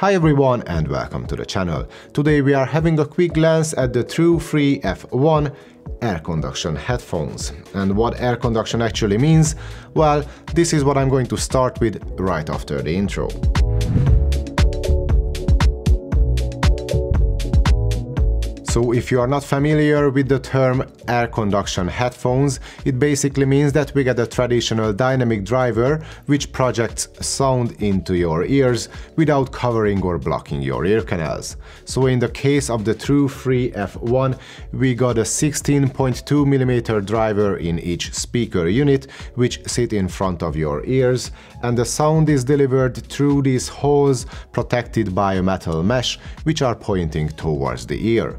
Hi everyone and welcome to the channel. Today we are having a quick glance at the Truefree F1 air conduction headphones. And what air conduction actually means? Well, this is what I'm going to start with right after the intro. So if you are not familiar with the term air conduction headphones, it basically means that we get a traditional dynamic driver which projects sound into your ears without covering or blocking your ear canals. So in the case of the Truefree F1, we got a 16.2mm driver in each speaker unit which sit in front of your ears, and the sound is delivered through these holes protected by a metal mesh which are pointing towards the ear.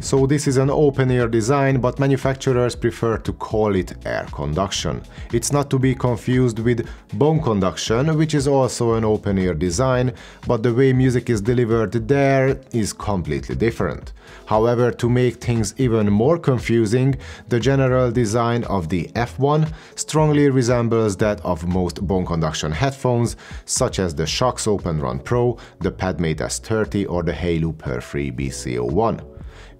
So this is an open-ear design, but manufacturers prefer to call it air conduction. It's not to be confused with bone conduction, which is also an open-ear design, but the way music is delivered there is completely different. However, to make things even more confusing, the general design of the F1 strongly resembles that of most bone conduction headphones, such as the Shokz OpenRun Pro, the Padmate S30 or the Halo Pure3 BC01.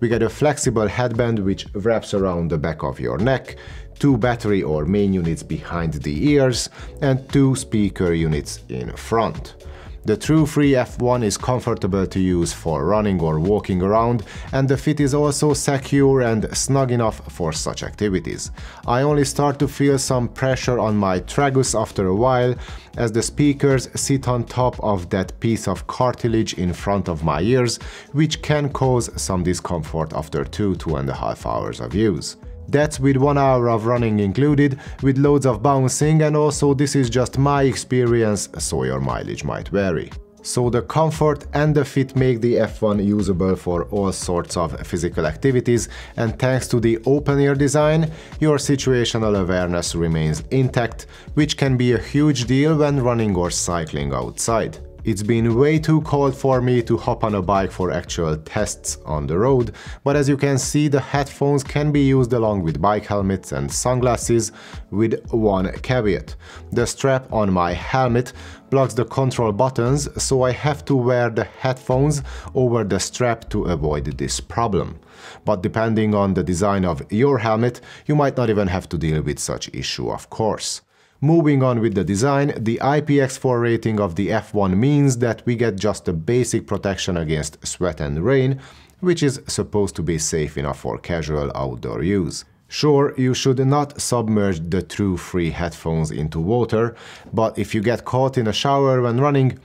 We get a flexible headband which wraps around the back of your neck, two battery or main units behind the ears, and two speaker units in front. The Truefree F1 is comfortable to use for running or walking around, and the fit is also secure and snug enough for such activities. I only start to feel some pressure on my tragus after a while, as the speakers sit on top of that piece of cartilage in front of my ears, which can cause some discomfort after 2–2.5 hours of use. That's with 1 hour of running included, with loads of bouncing, and also this is just my experience, so your mileage might vary. So the comfort and the fit make the F1 usable for all sorts of physical activities, and thanks to the open-ear design, your situational awareness remains intact, which can be a huge deal when running or cycling outside. It's been way too cold for me to hop on a bike for actual tests on the road, but as you can see, the headphones can be used along with bike helmets and sunglasses, with one caveat. The strap on my helmet blocks the control buttons, so I have to wear the headphones over the strap to avoid this problem. But depending on the design of your helmet, you might not even have to deal with such issue, of course. Moving on with the design, the IPX4 rating of the F1 means that we get just a basic protection against sweat and rain, which is supposed to be safe enough for casual outdoor use. Sure, you should not submerge the Truefree headphones into water, but if you get caught in a shower when running,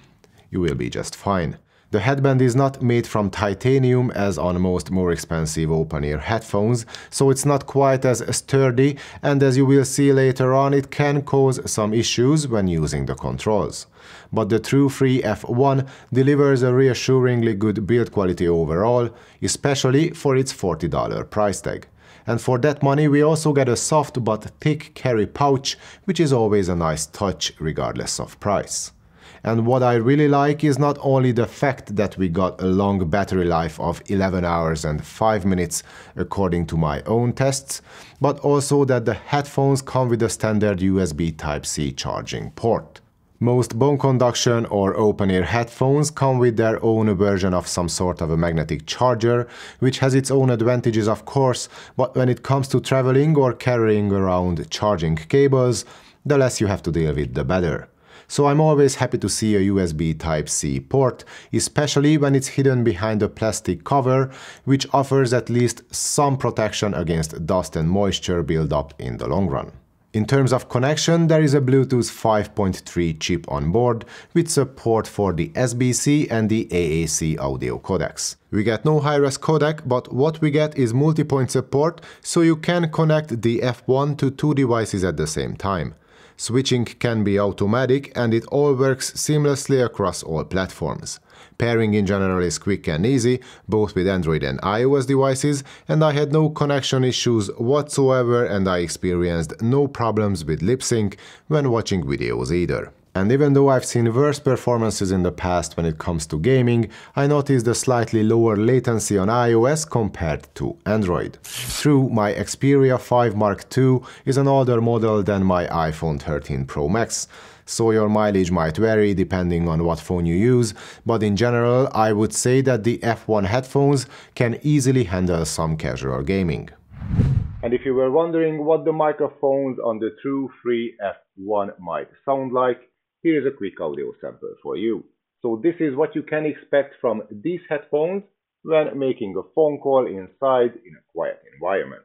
you will be just fine. The headband is not made from titanium as on most more expensive open-ear headphones, so it's not quite as sturdy, and as you will see later on, it can cause some issues when using the controls. But the Truefree F1 delivers a reassuringly good build quality overall, especially for its $40 price tag. And for that money, we also get a soft but thick carry pouch, which is always a nice touch regardless of price. And what I really like is not only the fact that we got a long battery life of 11 hours and 5 minutes according to my own tests, but also that the headphones come with a standard USB Type-C charging port. Most bone conduction or open-ear headphones come with their own version of some sort of a magnetic charger, which has its own advantages of course, but when it comes to traveling or carrying around charging cables, the less you have to deal with, the better. So I'm always happy to see a USB Type-C port, especially when it's hidden behind a plastic cover, which offers at least some protection against dust and moisture buildup in the long run. In terms of connection, there is a Bluetooth 5.3 chip on board, with support for the SBC and the AAC audio codecs. We get no high-res codec, but what we get is multi-point support, so you can connect the F1 to two devices at the same time. Switching can be automatic, and it all works seamlessly across all platforms. Pairing in general is quick and easy, both with Android and iOS devices, and I had no connection issues whatsoever, and I experienced no problems with lip sync when watching videos either. And even though I've seen worse performances in the past when it comes to gaming, I noticed a slightly lower latency on iOS compared to Android. True, my Xperia 5 Mark II is an older model than my iPhone 13 Pro Max, so your mileage might vary depending on what phone you use, but in general I would say that the F1 headphones can easily handle some casual gaming. And if you were wondering what the microphones on the Truefree F1 might sound like, here is a quick audio sample for you. So this is what you can expect from these headphones when making a phone call inside in a quiet environment.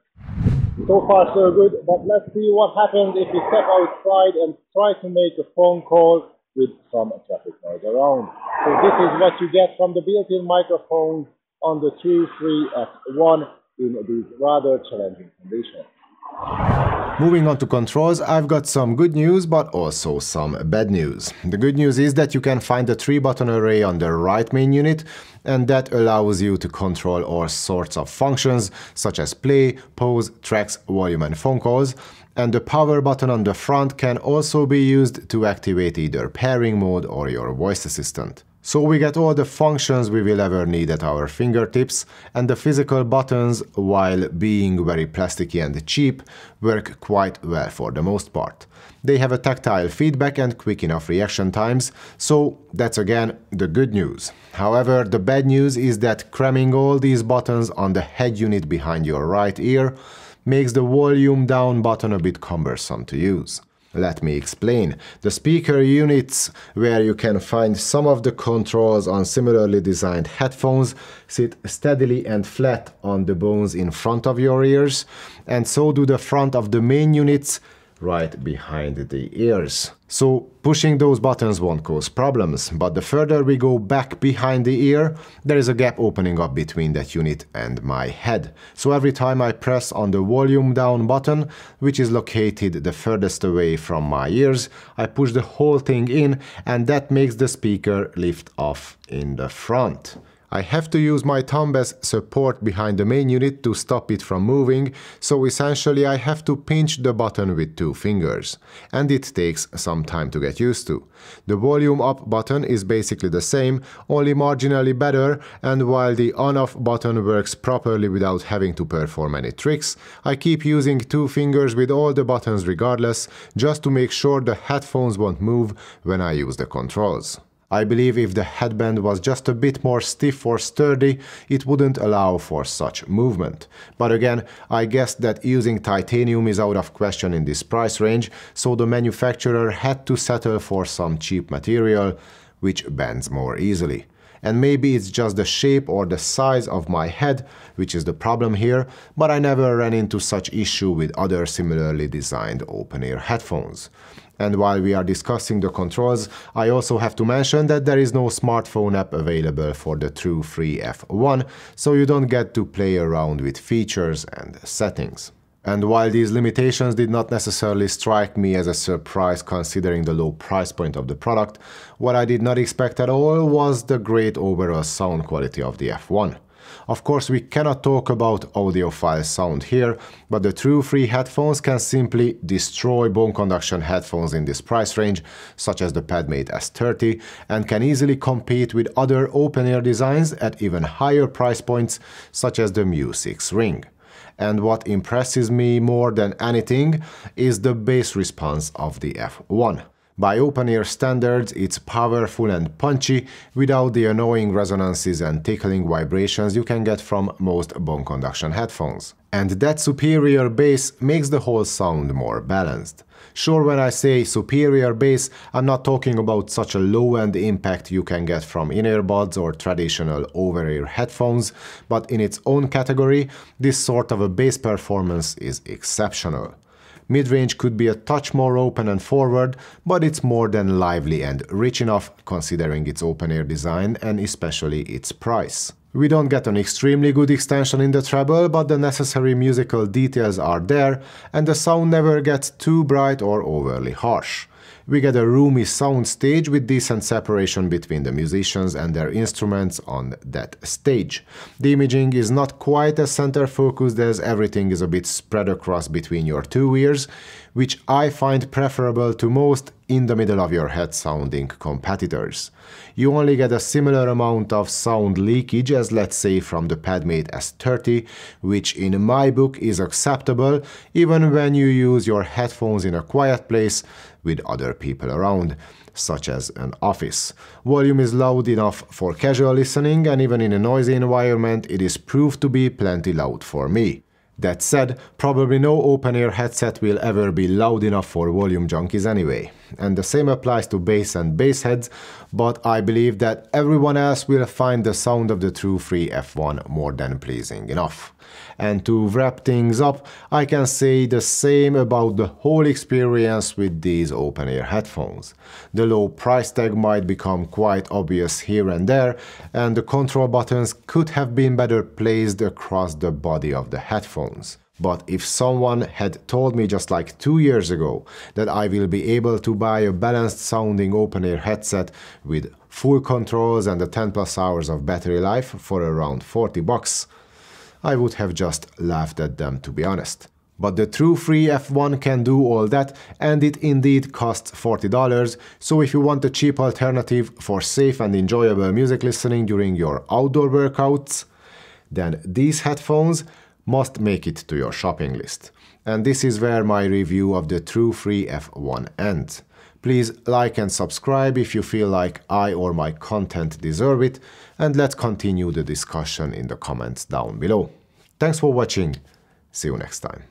So far so good, but let's see what happens if you step outside and try to make a phone call with some traffic noise around. So this is what you get from the built-in microphones on the Truefree F1 in these rather challenging conditions. Moving on to controls, I've got some good news but also some bad news. The good news is that you can find the 3-button array on the right main unit, and that allows you to control all sorts of functions such as play, pause, tracks, volume and phone calls, and the power button on the front can also be used to activate either pairing mode or your voice assistant. So we get all the functions we will ever need at our fingertips, and the physical buttons, while being very plasticky and cheap, work quite well for the most part. They have a tactile feedback and quick enough reaction times, so that's again the good news. However, the bad news is that cramming all these buttons on the head unit behind your right ear makes the volume down button a bit cumbersome to use. Let me explain. The speaker units, where you can find some of the controls on similarly designed headphones, sit steadily and flat on the bones in front of your ears, and so do the front of the main units right behind the ears. So pushing those buttons won't cause problems, but the further we go back behind the ear, there is a gap opening up between that unit and my head. So every time I press on the volume down button, which is located the furthest away from my ears, I push the whole thing in, and that makes the speaker lift off in the front. I have to use my thumb as support behind the main unit to stop it from moving, so essentially I have to pinch the button with two fingers. And it takes some time to get used to. The volume up button is basically the same, only marginally better, and while the on-off button works properly without having to perform any tricks, I keep using two fingers with all the buttons regardless, just to make sure the headphones won't move when I use the controls. I believe if the headband was just a bit more stiff or sturdy, it wouldn't allow for such movement. But again, I guess that using titanium is out of question in this price range, so the manufacturer had to settle for some cheap material, which bends more easily. And maybe it's just the shape or the size of my head, which is the problem here, but I never ran into such issue with other similarly designed open-ear headphones. And while we are discussing the controls, I also have to mention that there is no smartphone app available for the Truefree F1, so you don't get to play around with features and settings. And while these limitations did not necessarily strike me as a surprise considering the low price point of the product, what I did not expect at all was the great overall sound quality of the F1. Of course, we cannot talk about audiophile sound here, but the Truefree headphones can simply destroy bone conduction headphones in this price range, such as the Padmate S30, and can easily compete with other open-ear designs at even higher price points, such as the MU6 ring. And what impresses me more than anything is the bass response of the F1. By open-ear standards, it's powerful and punchy, without the annoying resonances and tickling vibrations you can get from most bone conduction headphones. And that superior bass makes the whole sound more balanced. Sure, when I say superior bass, I'm not talking about such a low-end impact you can get from in-earbuds or traditional over-ear headphones, but in its own category, this sort of a bass performance is exceptional. Mid-range could be a touch more open and forward, but it's more than lively and rich enough considering its open-ear design and especially its price. We don't get an extremely good extension in the treble, but the necessary musical details are there, and the sound never gets too bright or overly harsh. We get a roomy sound stage with decent separation between the musicians and their instruments on that stage. The imaging is not quite as center focused as everything is a bit spread across between your two ears, which I find preferable to most, in the middle of your head sounding competitors. You only get a similar amount of sound leakage as, let's say, from the Padmate S30, which in my book is acceptable even when you use your headphones in a quiet place with other people around, such as an office. Volume is loud enough for casual listening, and even in a noisy environment it is proved to be plenty loud for me. That said, probably no open-ear headset will ever be loud enough for volume junkies anyway. And the same applies to bass and bass heads, but I believe that everyone else will find the sound of the Truefree F1 more than pleasing enough. And to wrap things up, I can say the same about the whole experience with these open-ear headphones. The low price tag might become quite obvious here and there, and the control buttons could have been better placed across the body of the headphones. But if someone had told me just like 2 years ago that I will be able to buy a balanced sounding open-ear headset with full controls and a 10+ hours of battery life for around $40, I would have just laughed at them, to be honest. But the Truefree F1 can do all that, and it indeed costs $40, so if you want a cheap alternative for safe and enjoyable music listening during your outdoor workouts, then these headphones must make it to your shopping list. And this is where my review of the Truefree F1 ends. Please like and subscribe if you feel like I or my content deserve it, and let's continue the discussion in the comments down below. Thanks for watching, see you next time.